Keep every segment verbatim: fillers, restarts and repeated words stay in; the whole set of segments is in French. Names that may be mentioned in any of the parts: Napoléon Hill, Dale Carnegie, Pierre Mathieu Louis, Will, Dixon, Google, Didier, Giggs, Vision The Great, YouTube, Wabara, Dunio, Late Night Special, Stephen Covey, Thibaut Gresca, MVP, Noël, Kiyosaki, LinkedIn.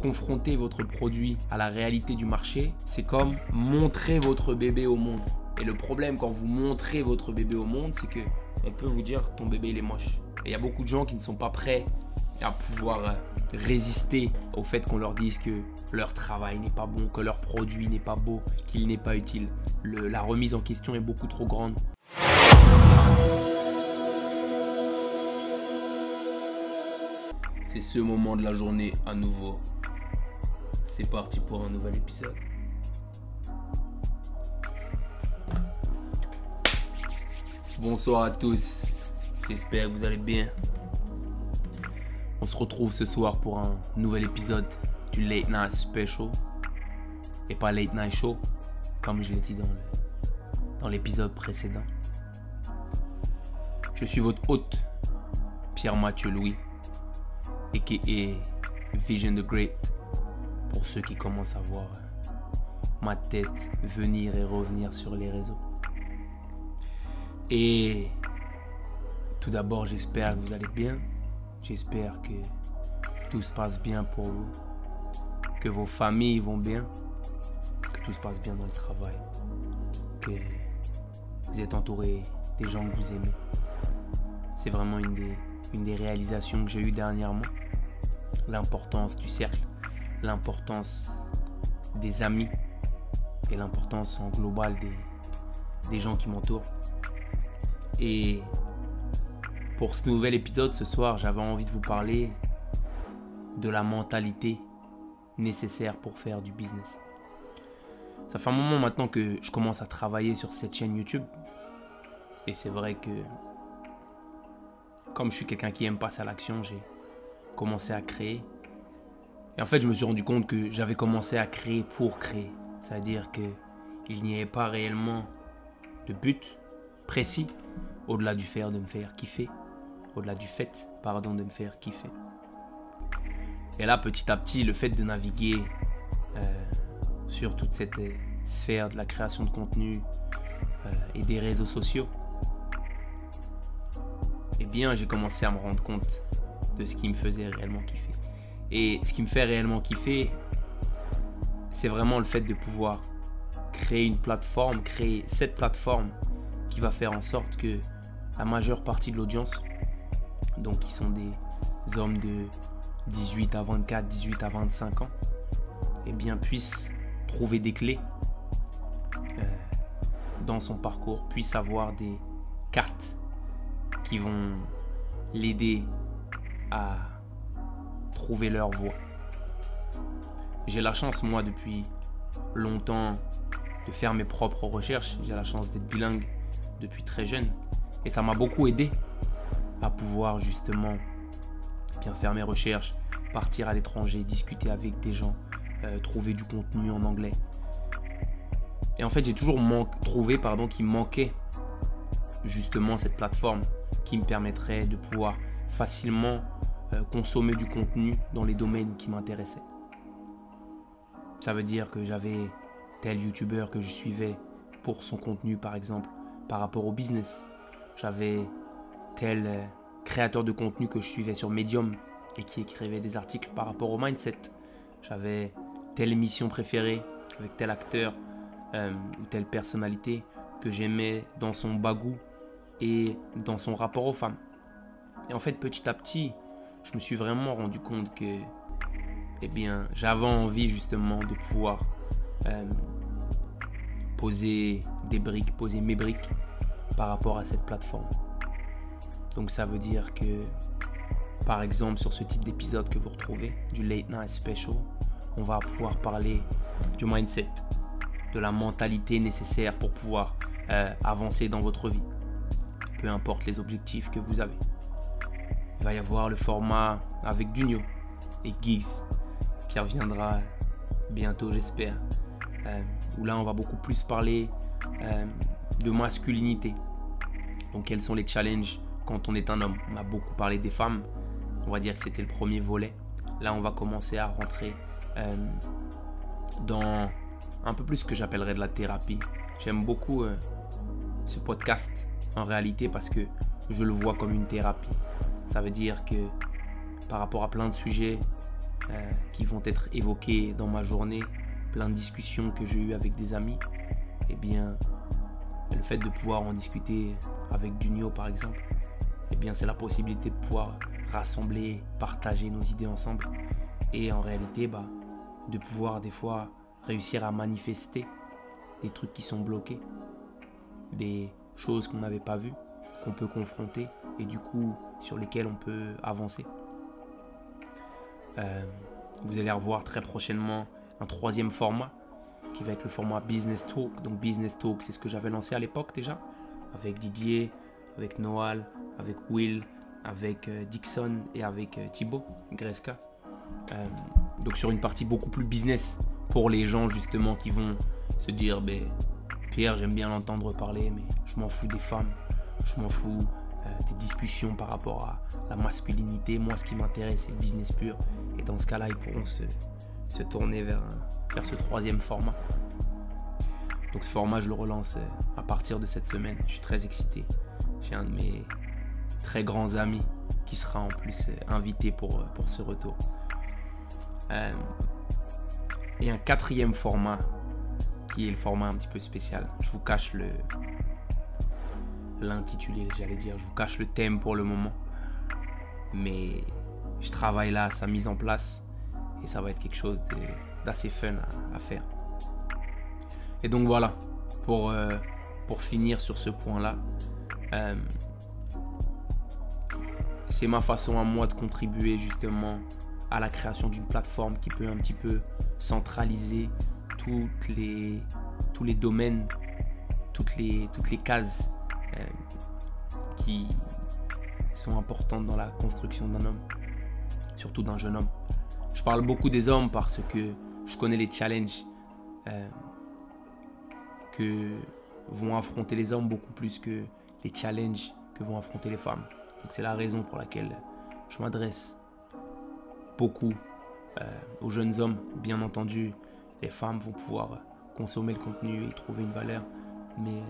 confronter votre produit à la réalité du marché, c'est comme montrer votre bébé au monde. Et le problème quand vous montrez votre bébé au monde, c'est que on peut vous dire ton bébé il est moche. Et il y a beaucoup de gens qui ne sont pas prêts à pouvoir résister au fait qu'on leur dise que leur travail n'est pas bon, que leur produit n'est pas beau, qu'il n'est pas utile. Le, la remise en question est beaucoup trop grande. C'est ce moment de la journée à nouveau. C'est parti pour un nouvel épisode. Bonsoir à tous, j'espère que vous allez bien. On se retrouve ce soir pour un nouvel épisode du Late Night Special et pas Late Night Show, comme je l'ai dit dans le, dans l'épisode précédent. Je suis votre hôte, Pierre Mathieu Louis, aka Vision The Great, pour ceux qui commencent à voir ma tête venir et revenir sur les réseaux. Et tout d'abord, j'espère que vous allez bien. J'espère que tout se passe bien pour vous, que vos familles vont bien, que tout se passe bien dans le travail, que vous êtes entouré des gens que vous aimez. C'est vraiment une des, une des réalisations que j'ai eues dernièrement. L'importance du cercle, l'importance des amis et l'importance en global des, des gens qui m'entourent. Et pour ce nouvel épisode, ce soir, j'avais envie de vous parler de la mentalité nécessaire pour faire du business. Ça fait un moment maintenant que je commence à travailler sur cette chaîne YouTube. Et c'est vrai que, comme je suis quelqu'un qui aime passer à l'action, j'ai commencé à créer. Et en fait, je me suis rendu compte que j'avais commencé à créer pour créer. C'est-à-dire qu'il n'y avait pas réellement de but précis, au-delà du faire de me faire kiffer. Au-delà du fait, pardon, de me faire kiffer. Et là, petit à petit, le fait de naviguer euh, sur toute cette euh, sphère de la création de contenu euh, et des réseaux sociaux, eh bien, j'ai commencé à me rendre compte de ce qui me faisait réellement kiffer. Et ce qui me fait réellement kiffer, c'est vraiment le fait de pouvoir créer une plateforme, créer cette plateforme qui va faire en sorte que la majeure partie de l'audience, donc qui sont des hommes de dix-huit à vingt-quatre, dix-huit à vingt-cinq ans, eh bien, puissent trouver des clés euh, dans son parcours, puissent avoir des cartes qui vont l'aider à trouver leur voie. J'ai la chance, moi, depuis longtemps, de faire mes propres recherches. J'ai la chance d'être bilingue depuis très jeune. Et ça m'a beaucoup aidé à pouvoir justement bien faire mes recherches, partir à l'étranger, discuter avec des gens, euh, trouver du contenu en anglais. Et en fait, j'ai toujours trouvé pardon, qu'il manquait justement cette plateforme qui me permettrait de pouvoir facilement euh, consommer du contenu dans les domaines qui m'intéressaient. Ça veut dire que j'avais tel youtubeur que je suivais pour son contenu, par exemple, par rapport au business. J'avais tel créateur de contenu que je suivais sur Medium et qui écrivait des articles par rapport au mindset. J'avais telle émission préférée avec tel acteur euh, ou telle personnalité que j'aimais dans son bagou et dans son rapport aux femmes. Et en fait, petit à petit, je me suis vraiment rendu compte que eh bien, j'avais envie justement de pouvoir euh, poser des briques, poser mes briques par rapport à cette plateforme. Donc ça veut dire que, par exemple, sur ce type d'épisode que vous retrouvez, du Late Night Special, on va pouvoir parler du mindset, de la mentalité nécessaire pour pouvoir euh, avancer dans votre vie, peu importe les objectifs que vous avez. Il va y avoir le format avec Dunio et Giggs, qui reviendra bientôt, j'espère, euh, où là on va beaucoup plus parler euh, de masculinité. Donc quels sont les challenges quand on est un homme? On a beaucoup parlé des femmes, on va dire que c'était le premier volet. Là on va commencer à rentrer euh, dans un peu plus ce que j'appellerais de la thérapie. J'aime beaucoup euh, ce podcast en réalité parce que je le vois comme une thérapie. Ça veut dire que par rapport à plein de sujets euh, qui vont être évoqués dans ma journée, plein de discussions que j'ai eues avec des amis, et eh bien le fait de pouvoir en discuter avec Dunio par exemple, et eh bien c'est la possibilité de pouvoir rassembler, partager nos idées ensemble, et en réalité bah, de pouvoir des fois réussir à manifester des trucs qui sont bloqués, des choses qu'on n'avait pas vues, qu'on peut confronter et du coup sur lesquelles on peut avancer. Euh, vous allez revoir très prochainement un troisième format qui va être le format Business Talk. Donc Business Talk, c'est ce que j'avais lancé à l'époque déjà avec Didier, avec Noël, avec Will, avec euh, Dixon et avec euh, Thibaut Gresca. Euh, donc sur une partie beaucoup plus business pour les gens justement qui vont se dire bah, Pierre, j'aime bien l'entendre parler mais je m'en fous des femmes, je m'en fous euh, des discussions par rapport à la masculinité, moi ce qui m'intéresse c'est le business pur. Et dans ce cas là ils pourront se, se tourner vers, vers ce troisième format. Donc ce format je le relance à partir de cette semaine, je suis très excité, j'ai un de mes très grands amis qui sera en plus invité pour, pour ce retour. Euh, et un quatrième format qui est le format un petit peu spécial. Je vous cache le l'intitulé, j'allais dire, je vous cache le thème pour le moment, mais je travaille là à sa mise en place et ça va être quelque chose d'assez fun à, à faire. Et donc voilà, pour, euh, pour finir sur ce point là, euh, c'est ma façon à moi de contribuer justement à la création d'une plateforme qui peut un petit peu centraliser toutes les, tous les domaines, toutes les, toutes les cases euh, qui sont importantes dans la construction d'un homme, surtout d'un jeune homme. Je parle beaucoup des hommes parce que je connais les challenges euh, que vont affronter les hommes beaucoup plus que les challenges que vont affronter les femmes. Donc c'est la raison pour laquelle je m'adresse beaucoup euh, aux jeunes hommes. Bien entendu, les femmes vont pouvoir consommer le contenu et trouver une valeur, mais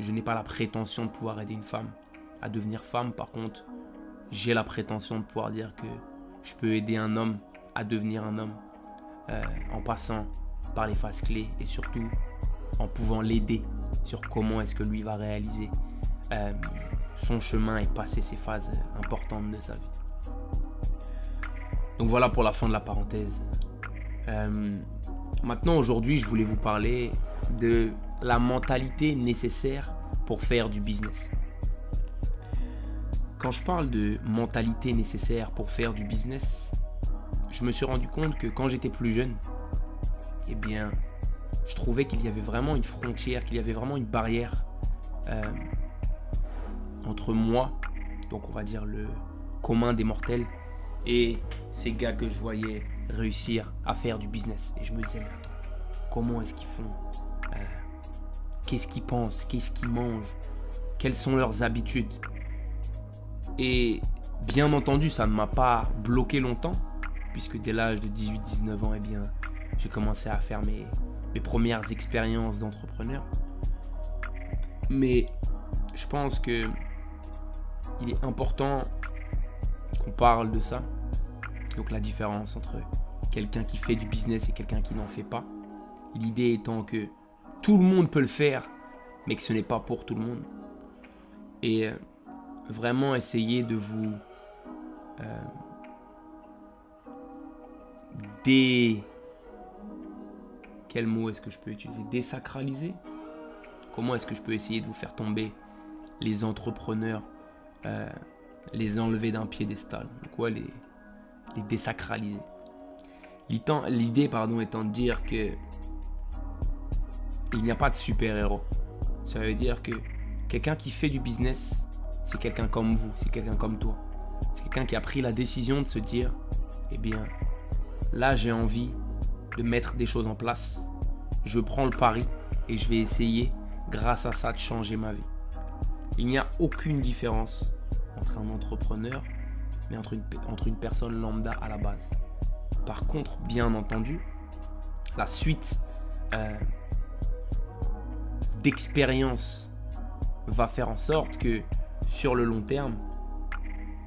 je n'ai pas la prétention de pouvoir aider une femme à devenir femme. Par contre, j'ai la prétention de pouvoir dire que je peux aider un homme à devenir un homme euh, en passant par les phases clés et surtout en pouvant l'aider sur comment est-ce que lui va réaliser euh, son chemin et passer ces phases importantes de sa vie. Donc voilà pour la fin de la parenthèse. Euh, maintenant, aujourd'hui, je voulais vous parler de la mentalité nécessaire pour faire du business. Quand je parle de mentalité nécessaire pour faire du business, je me suis rendu compte que quand j'étais plus jeune, eh bien, je trouvais qu'il y avait vraiment une frontière, qu'il y avait vraiment une barrière euh, entre moi, donc on va dire le commun des mortels, et ces gars que je voyais réussir à faire du business. Et je me disais, mais attends, comment est-ce qu'ils font euh, qu'est-ce qu'ils pensent? Qu'est-ce qu'ils mangent? Quelles sont leurs habitudes? Et bien entendu, ça ne m'a pas bloqué longtemps, puisque dès l'âge de dix-huit dix-neuf ans, eh bien, j'ai commencé à faire mes, mes premières expériences d'entrepreneur. Mais je pense que il est important qu'on parle de ça. Donc la différence entre quelqu'un qui fait du business et quelqu'un qui n'en fait pas. L'idée étant que tout le monde peut le faire, mais que ce n'est pas pour tout le monde. Et vraiment essayer de vous euh, dé... Quel mot est-ce que je peux utiliser? Désacraliser? Comment est-ce que je peux essayer de vous faire tomber les entrepreneurs, euh, les enlever d'un piédestal? Donc ouais, les... les désacraliser. L'idée pardon étant de dire que il n'y a pas de super-héros. Ça veut dire que quelqu'un qui fait du business, c'est quelqu'un comme vous, c'est quelqu'un comme toi. C'est quelqu'un qui a pris la décision de se dire, eh bien, là j'ai envie de mettre des choses en place. Je prends le pari et je vais essayer, grâce à ça, de changer ma vie. Il n'y a aucune différence entre un entrepreneur mais entre une, entre une personne lambda à la base. Par contre, bien entendu, la suite euh, d'expérience va faire en sorte que sur le long terme,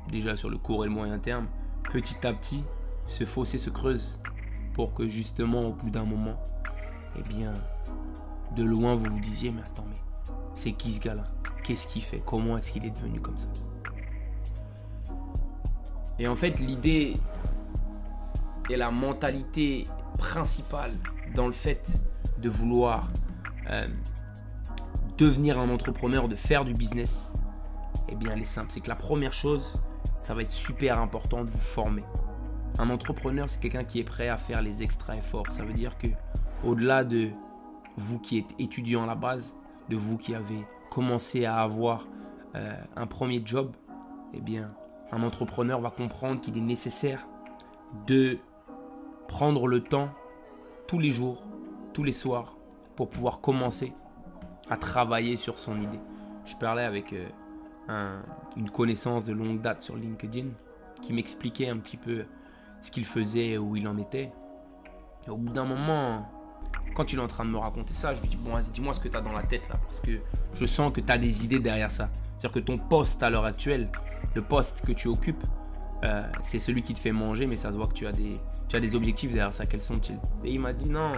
déjà sur le court et le moyen terme, petit à petit, ce fossé se creuse pour que justement au bout d'un moment, eh bien, de loin vous vous disiez mais attends mais c'est qui ce gars-là? Qu'est-ce qu'il fait? Comment est-ce qu'il est devenu comme ça? Et en fait l'idée et la mentalité principale dans le fait de vouloir euh, devenir un entrepreneur, de faire du business, eh bien elle est simple, c'est que la première chose, ça va être super important de vous former. Un entrepreneur, c'est quelqu'un qui est prêt à faire les extra efforts. Ça veut dire que au-delà de vous qui êtes étudiant à la base, de vous qui avez commencé à avoir euh, un premier job, eh bien un entrepreneur va comprendre qu'il est nécessaire de prendre le temps tous les jours, tous les soirs, pour pouvoir commencer à travailler sur son idée. Je parlais avec euh, un, une connaissance de longue date sur LinkedIn qui m'expliquait un petit peu ce qu'il faisait, où il en était. Et au bout d'un moment, quand il est en train de me raconter ça, je lui dis « Bon, vas-y, dis-moi ce que tu as dans la tête là, parce que je sens que tu as des idées derrière ça. » C'est-à-dire que ton poste à l'heure actuelle, le poste que tu occupes, Euh, c'est celui qui te fait manger, mais ça se voit que tu as des, tu as des objectifs derrière ça. Quels sont-ils? Et il m'a dit non,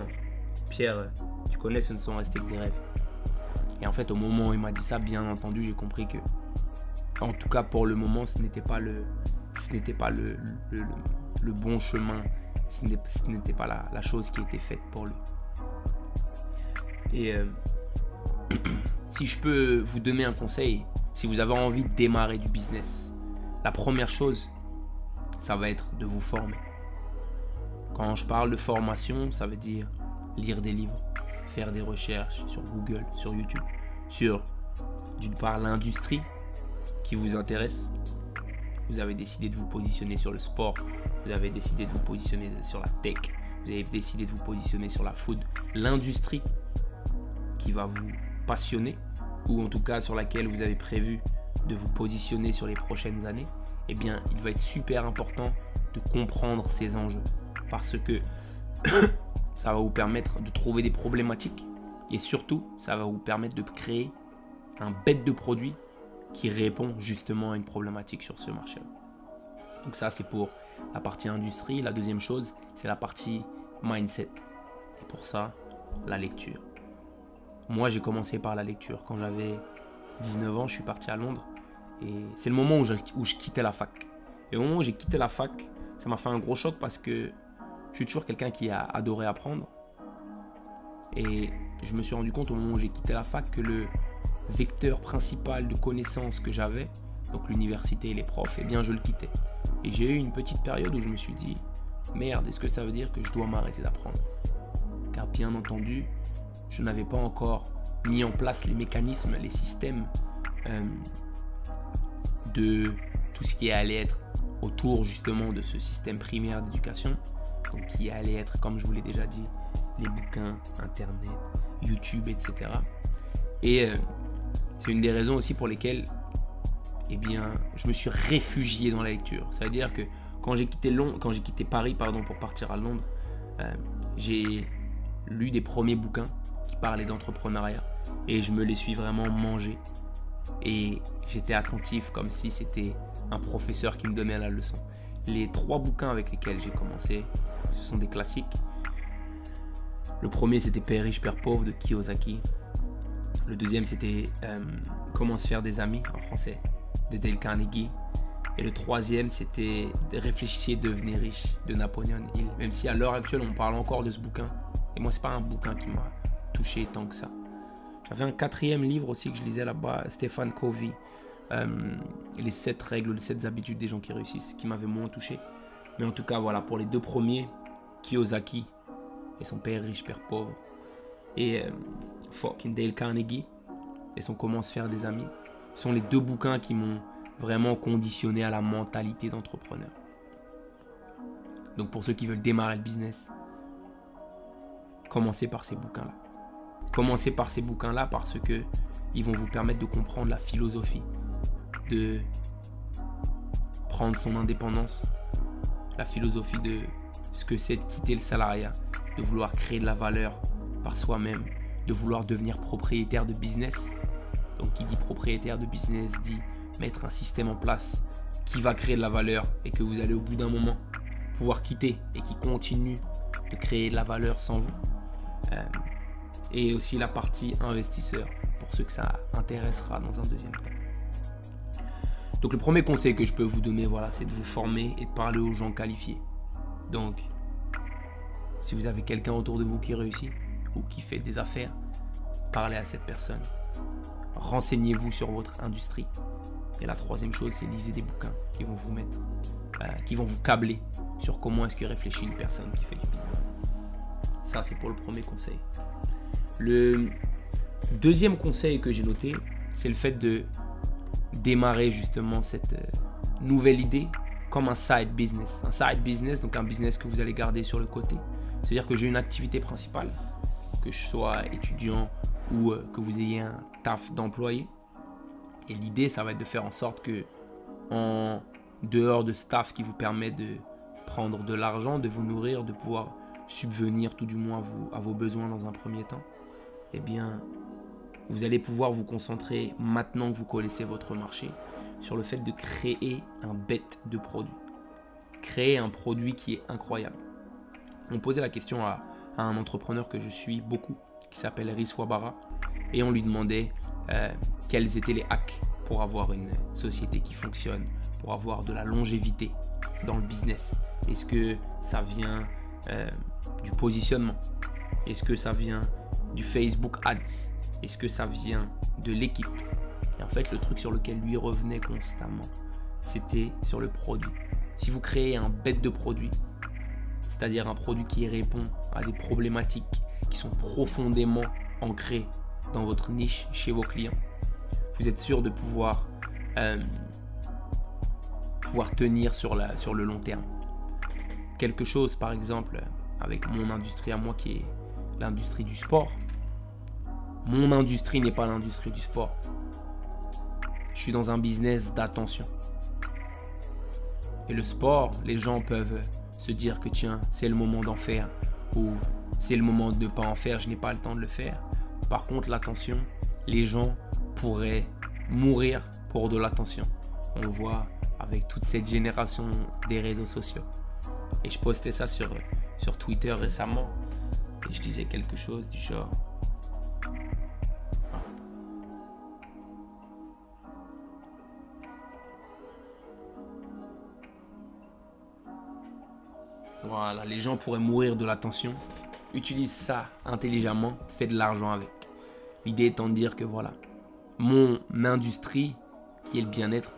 Pierre, tu connais, ce ne sont restés que des rêves. Et en fait, au moment où il m'a dit ça, bien entendu, j'ai compris que, en tout cas pour le moment, ce n'était pas le, ce n'était pas le, le, le, le bon chemin, ce n'était pas la, la chose qui était faite pour lui. Et euh, si je peux vous donner un conseil, si vous avez envie de démarrer du business, la première chose, ça va être de vous former. Quand je parle de formation, ça veut dire lire des livres, faire des recherches sur Google, sur YouTube, sur d'une part l'industrie qui vous intéresse. Vous avez décidé de vous positionner sur le sport, vous avez décidé de vous positionner sur la tech, vous avez décidé de vous positionner sur la food, l'industrie qui va vous passionner ou en tout cas sur laquelle vous avez prévu de vous positionner sur les prochaines années. Eh bien, il va être super important de comprendre ces enjeux parce que ça va vous permettre de trouver des problématiques et surtout, ça va vous permettre de créer un bête de produit qui répond justement à une problématique sur ce marché-là. Donc ça, c'est pour la partie industrie. La deuxième chose, c'est la partie mindset. Et pour ça, la lecture. Moi, j'ai commencé par la lecture. Quand j'avais dix-neuf ans, je suis parti à Londres. Et c'est le moment où je, où je quittais la fac. Et au moment où j'ai quitté la fac, ça m'a fait un gros choc parce que je suis toujours quelqu'un qui a adoré apprendre. Et je me suis rendu compte au moment où j'ai quitté la fac que le vecteur principal de connaissances que j'avais, donc l'université et les profs, eh bien je le quittais. Et j'ai eu une petite période où je me suis dit « Merde, est-ce que ça veut dire que je dois m'arrêter d'apprendre ?» Car bien entendu, je n'avais pas encore mis en place les mécanismes, les systèmes euh, de tout ce qui allait être autour justement de ce système primaire d'éducation, donc qui allait être, comme je vous l'ai déjà dit, les bouquins, internet, YouTube, et cetera. Et euh, c'est une des raisons aussi pour lesquelles, eh bien, je me suis réfugié dans la lecture. Ça veut dire que quand j'ai quitté Londres, quand j'ai quitté Paris, pardon, pour partir à Londres, euh, j'ai lu des premiers bouquins qui parlaient d'entrepreneuriat et je me les suis vraiment mangés. Et j'étais attentif comme si c'était un professeur qui me donnait la leçon. Les trois bouquins avec lesquels j'ai commencé, ce sont des classiques. Le premier, c'était Père riche, Père pauvre de Kiyosaki. Le deuxième, c'était euh, Comment se faire des amis en français de Dale Carnegie. Et le troisième, c'était Réfléchissez, devenez riche de Napoléon Hill. Même si à l'heure actuelle, on parle encore de ce bouquin. Et moi, ce n'est pas un bouquin qui m'a touché tant que ça. J'avais un quatrième livre aussi que je lisais là-bas, Stephen Covey, euh, les sept règles, les sept habitudes des gens qui réussissent, qui m'avait moins touché. Mais en tout cas, voilà, pour les deux premiers, Kiyosaki et son Père riche, Père pauvre, et euh, fucking Dale Carnegie et son Comment se faire des amis, sont les deux bouquins qui m'ont vraiment conditionné à la mentalité d'entrepreneur. Donc pour ceux qui veulent démarrer le business, commencez par ces bouquins-là. Commencez par ces bouquins-là parce que ils vont vous permettre de comprendre la philosophie, de prendre son indépendance, la philosophie de ce que c'est de quitter le salariat, de vouloir créer de la valeur par soi-même, de vouloir devenir propriétaire de business. Donc qui dit propriétaire de business dit mettre un système en place qui va créer de la valeur et que vous allez au bout d'un moment pouvoir quitter et qui continue de créer de la valeur sans vous. Euh, et aussi la partie investisseur, pour ceux que ça intéressera dans un deuxième temps. Donc le premier conseil que je peux vous donner, voilà, c'est de vous former et de parler aux gens qualifiés. Donc, si vous avez quelqu'un autour de vous qui réussit ou qui fait des affaires, parlez à cette personne. Renseignez-vous sur votre industrie. Et la troisième chose, c'est lisez des bouquins qui vont vous mettre, euh, qui vont vous câbler sur comment est-ce que réfléchit une personne qui fait du business. Ça, c'est pour le premier conseil. Le deuxième conseil que j'ai noté, c'est le fait de démarrer justement cette euh, nouvelle idée comme un side business. Un side business, donc un business que vous allez garder sur le côté. C'est-à-dire que j'ai une activité principale, que je sois étudiant ou euh, que vous ayez un taf d'employé. Et l'idée, ça va être de faire en sorte que, en dehors de staff qui vous permet de prendre de l'argent, de vous nourrir, de pouvoir subvenir tout du moins vous, à vos besoins dans un premier temps, eh bien, vous allez pouvoir vous concentrer, maintenant que vous connaissez votre marché, sur le fait de créer un bête de produit. Créer un produit qui est incroyable. On posait la question à, à un entrepreneur que je suis beaucoup, qui s'appelle Wabara, et on lui demandait euh, quels étaient les hacks pour avoir une société qui fonctionne, pour avoir de la longévité dans le business. Est-ce que ça vient euh, du positionnement? Est-ce que ça vient du Facebook Ads? Est-ce que ça vient de l'équipe? Et en fait, le truc sur lequel lui revenait constamment, c'était sur le produit. Si vous créez un bête de produit, c'est-à-dire un produit qui répond à des problématiques qui sont profondément ancrées dans votre niche chez vos clients, vous êtes sûr de pouvoir, euh, pouvoir tenir sur, la, sur le long terme. Quelque chose, par exemple, avec mon industrie à moi qui est l'industrie du sport. Mon industrie n'est pas l'industrie du sport. Je suis dans un business d'attention. Et le sport, les gens peuvent se dire que tiens, c'est le moment d'en faire ou c'est le moment de ne pas en faire, je n'ai pas le temps de le faire. Par contre, l'attention, les gens pourraient mourir pour de l'attention. On le voit avec toute cette génération des réseaux sociaux. Et je postais ça sur, sur Twitter récemment. Et je disais quelque chose du genre... Voilà, les gens pourraient mourir de l'attention. Utilise ça intelligemment, fais de l'argent avec. L'idée étant de dire que voilà, mon industrie, qui est le bien-être,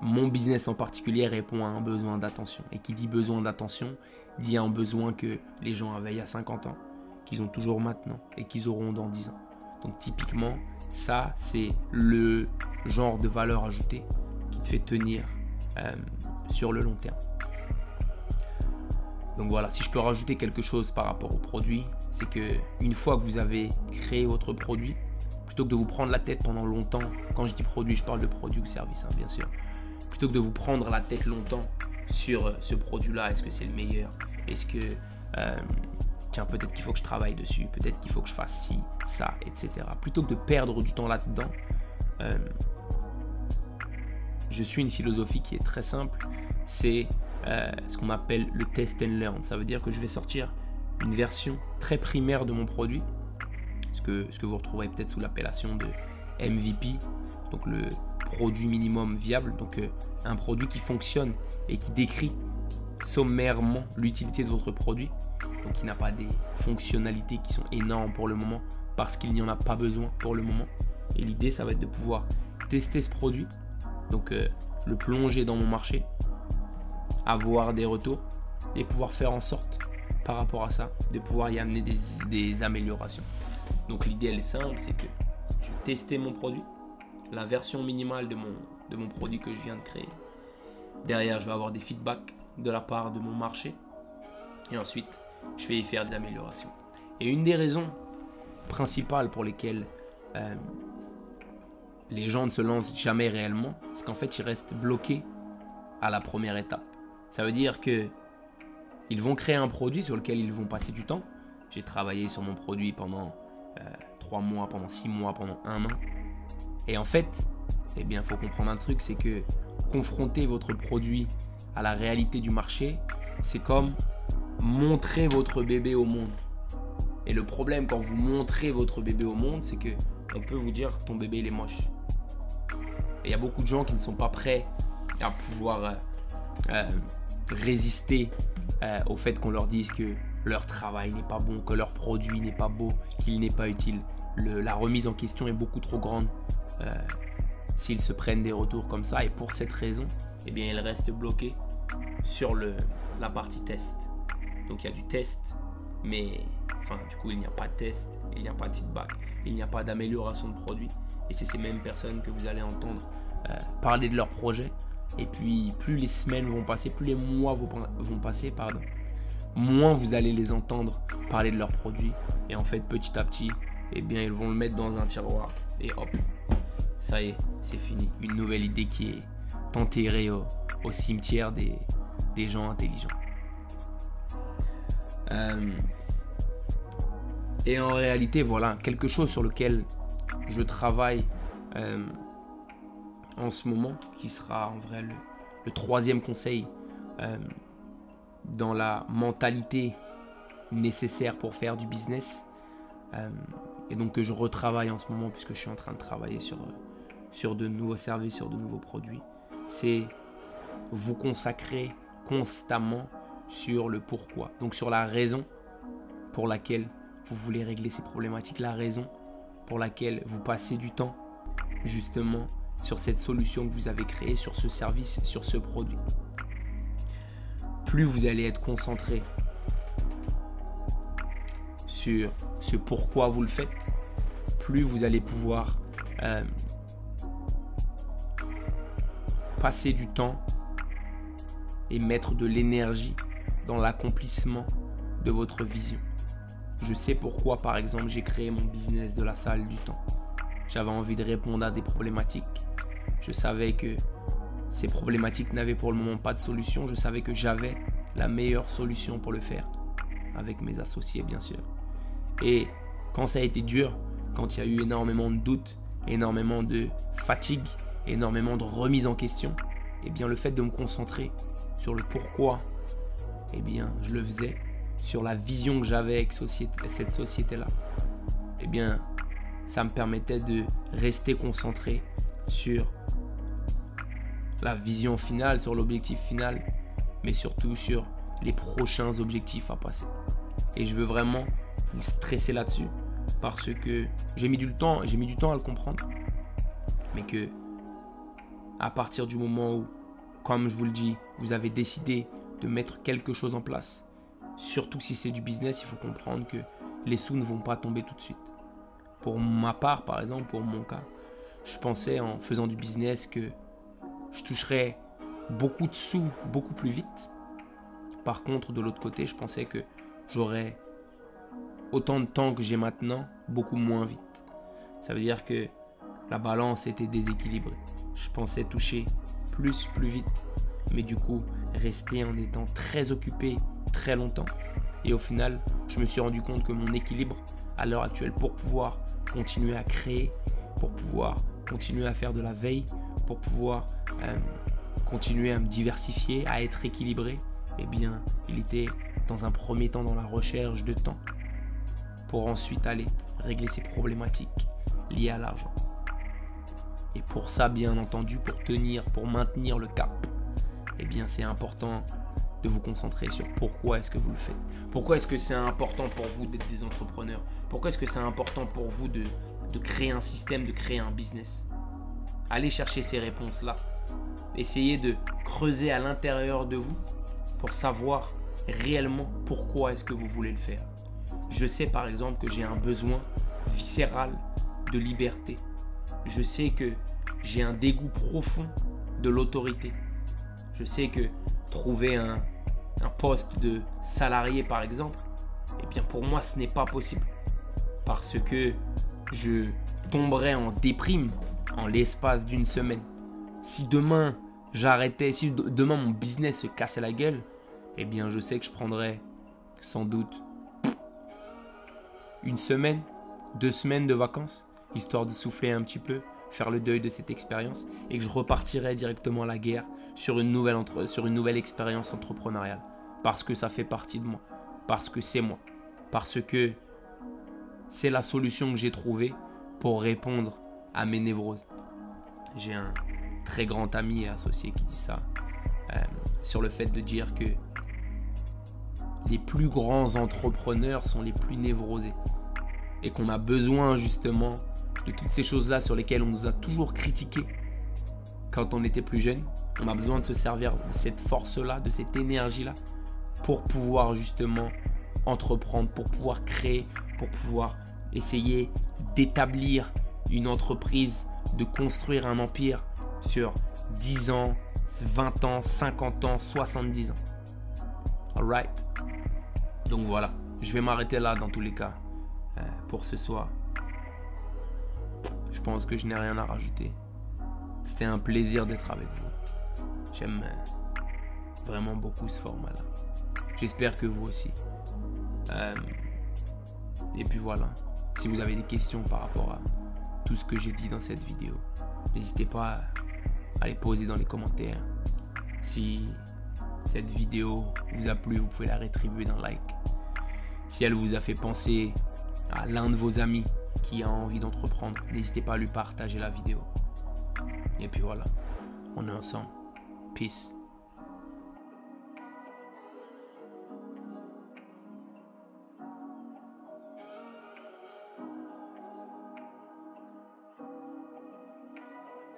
mon business en particulier répond à un besoin d'attention. Et qui dit besoin d'attention, dit un besoin que les gens avaient il y a cinquante ans, qu'ils ont toujours maintenant et qu'ils auront dans dix ans. Donc typiquement, ça, c'est le genre de valeur ajoutée qui te fait tenir euh, sur le long terme. Donc voilà, si je peux rajouter quelque chose par rapport au produit, c'est qu'une fois que vous avez créé votre produit, plutôt que de vous prendre la tête pendant longtemps, quand je dis produit, je parle de produit ou service, hein, bien sûr, plutôt que de vous prendre la tête longtemps sur ce produit-là, est-ce que c'est le meilleur? Est-ce que, euh, tiens, peut-être qu'il faut que je travaille dessus, peut-être qu'il faut que je fasse ci, ça, et cetera. Plutôt que de perdre du temps là-dedans, euh, je suis une philosophie qui est très simple, c'est... Euh, ce qu'on appelle le test and learn. Ça veut dire que je vais sortir une version très primaire de mon produit, ce que, ce que vous retrouverez peut-être sous l'appellation de M V P, donc le produit minimum viable, donc euh, un produit qui fonctionne et qui décrit sommairement l'utilité de votre produit, donc qui n'a pas des fonctionnalités qui sont énormes pour le moment parce qu'il n'y en a pas besoin pour le moment. Et l'idée, ça va être de pouvoir tester ce produit, donc euh, le plonger dans mon marché, avoir des retours et pouvoir faire en sorte par rapport à ça de pouvoir y amener des, des améliorations. Donc l'idée elle est simple, c'est que je vais tester mon produit, la version minimale de mon, de mon produit que je viens de créer. Derrière je vais avoir des feedbacks de la part de mon marché et ensuite je vais y faire des améliorations. Et une des raisons principales pour lesquelles euh, les gens ne se lancent jamais réellement, c'est qu'en fait ils restent bloqués à la première étape. Ça veut dire que ils vont créer un produit sur lequel ils vont passer du temps. J'ai travaillé sur mon produit pendant euh, trois mois, pendant six mois, pendant un an. Et en fait, eh bien, faut comprendre un truc, c'est que confronter votre produit à la réalité du marché, c'est comme montrer votre bébé au monde. Et le problème quand vous montrez votre bébé au monde, c'est que on peut vous dire ton bébé il est moche. Et il y a beaucoup de gens qui ne sont pas prêts à pouvoir euh, euh, résister euh, au fait qu'on leur dise que leur travail n'est pas bon, que leur produit n'est pas beau, qu'il n'est pas utile. Le, la remise en question est beaucoup trop grande euh, s'ils se prennent des retours comme ça. Et pour cette raison, eh bien, ils restent bloqués sur le, la partie test. Donc il y a du test, mais enfin, du coup, il n'y a pas de test, il n'y a pas de feedback, il n'y a pas d'amélioration de produit. Et c'est ces mêmes personnes que vous allez entendre euh, parler de leur projet. Et puis, plus les semaines vont passer, plus les mois vont passer, pardon, moins vous allez les entendre parler de leurs produits. Et en fait, petit à petit, eh bien, ils vont le mettre dans un tiroir. Et hop, ça y est, c'est fini. Une nouvelle idée qui est enterrée au, au cimetière des, des gens intelligents. Euh, et en réalité, voilà, quelque chose sur lequel je travaille euh, en ce moment, qui sera en vrai le, le troisième conseil euh, dans la mentalité nécessaire pour faire du business, euh, et donc que je retravaille en ce moment puisque je suis en train de travailler sur, sur de nouveaux services, sur de nouveaux produits, c'est vous consacrer constamment sur le pourquoi, donc sur la raison pour laquelle vous voulez régler ces problématiques, la raison pour laquelle vous passez du temps justement sur cette solution que vous avez créée, sur ce service, sur ce produit. Plus vous allez être concentré sur ce pourquoi vous le faites, plus vous allez pouvoir euh, passer du temps et mettre de l'énergie dans l'accomplissement de votre vision. Je sais pourquoi, par exemple, j'ai créé mon business de la salle du temps. J'avais envie de répondre à des problématiques. Je savais que ces problématiques n'avaient pour le moment pas de solution. Je savais que j'avais la meilleure solution pour le faire, avec mes associés bien sûr. Et quand ça a été dur, quand il y a eu énormément de doutes, énormément de fatigue, énormément de remise en question, eh bien le fait de me concentrer sur le pourquoi, eh bien je le faisais, sur la vision que j'avais avec société, cette société-là, eh bien ça me permettait de rester concentré sur la vision finale, sur l'objectif final, mais surtout sur les prochains objectifs à passer. Et je veux vraiment vous stresser là-dessus parce que j'ai mis du temps, j'ai mis du temps à le comprendre, mais que à partir du moment où, comme je vous le dis, vous avez décidé de mettre quelque chose en place, surtout si c'est du business, il faut comprendre que les sous ne vont pas tomber tout de suite. Pour ma part, par exemple, pour mon cas, je pensais en faisant du business que je toucherais beaucoup de sous beaucoup plus vite. Par contre, de l'autre côté, je pensais que j'aurais autant de temps que j'ai maintenant, beaucoup moins vite. Ça veut dire que la balance était déséquilibrée. Je pensais toucher plus, plus vite, mais du coup, rester en étant très occupé très longtemps. Et au final, je me suis rendu compte que mon équilibre à l'heure actuelle, pour pouvoir continuer à créer, pour pouvoir continuer à faire de la veille, pour pouvoir euh, continuer à me diversifier, à être équilibré, eh bien, il était dans un premier temps dans la recherche de temps pour ensuite aller régler ses problématiques liées à l'argent. Et pour ça, bien entendu, pour tenir, pour maintenir le cap, eh bien, c'est important de vous concentrer sur pourquoi est-ce que vous le faites. Pourquoi est-ce que c'est important pour vous d'être des entrepreneurs? Pourquoi est-ce que c'est important pour vous de, de créer un système, de créer un business? Allez chercher ces réponses-là. Essayez de creuser à l'intérieur de vous pour savoir réellement pourquoi est-ce que vous voulez le faire. Je sais par exemple que j'ai un besoin viscéral de liberté. Je sais que j'ai un dégoût profond de l'autorité. Je sais que trouver un, un poste de salarié par exemple, eh bien pour moi ce n'est pas possible parce que je tomberais en déprime en l'espace d'une semaine. Si demain j'arrêtais, si demain mon business se cassait la gueule, eh bien je sais que je prendrais sans doute une semaine, deux semaines de vacances, histoire de souffler un petit peu, faire le deuil de cette expérience, et que je repartirais directement à la guerre sur une nouvelle, entre, sur une nouvelle expérience entrepreneuriale. parce que ça fait partie de moi, parce que c'est moi, parce que c'est la solution que j'ai trouvée pour répondre à mes névroses. J'ai un très grand ami et associé qui dit ça euh, sur le fait de dire que les plus grands entrepreneurs sont les plus névrosés et qu'on a besoin justement de toutes ces choses-là sur lesquelles on nous a toujours critiqué quand on était plus jeune. On a besoin de se servir de cette force-là, de cette énergie-là pour pouvoir justement entreprendre, pour pouvoir créer, pour pouvoir essayer d'établir une entreprise, de construire un empire sur dix ans, vingt ans, cinquante ans, soixante-dix ans. Alright. Donc voilà, je vais m'arrêter là dans tous les cas euh, pour ce soir. Je pense que je n'ai rien à rajouter. C'était un plaisir d'être avec vous. J'aime euh, vraiment beaucoup ce format-là. J'espère que vous aussi. Euh, et puis voilà, si vous avez des questions par rapport à tout ce que j'ai dit dans cette vidéo, n'hésitez pas à les poser dans les commentaires. Si cette vidéo vous a plu, vous pouvez la rétribuer d'un like. Si elle vous a fait penser à l'un de vos amis qui a envie d'entreprendre, n'hésitez pas à lui partager la vidéo. Et puis voilà, on est ensemble. Peace.